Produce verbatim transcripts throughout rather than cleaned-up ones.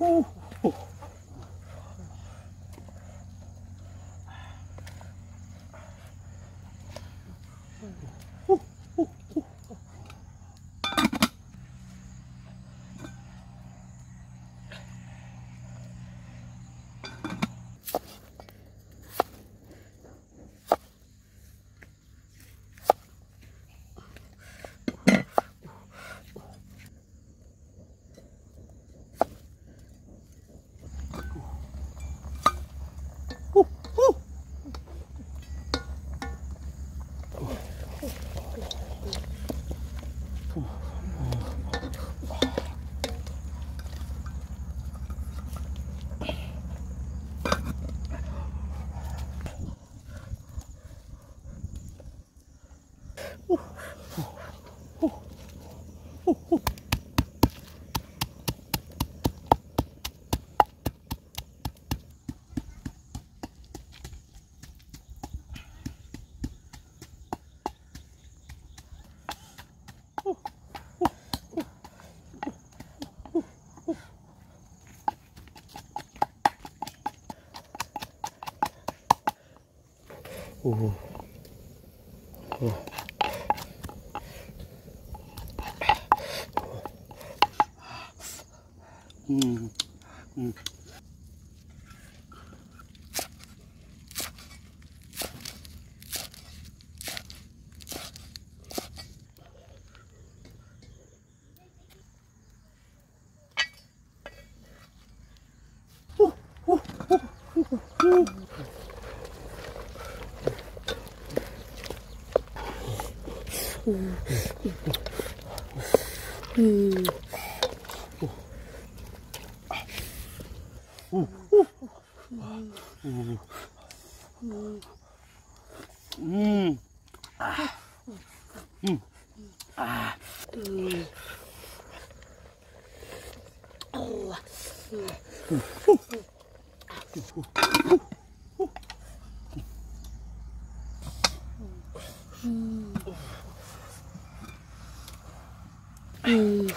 Ooh. Oh. Oh. Mm. Mm. Oh, oh, oh, oh, oh. Hmm. Oh. Oh. Mm. Ah. Mm. Ah. Mm. Oh. Oh. Oh. Mm. Oh.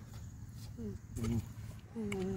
Mm-hmm. Mm-hmm.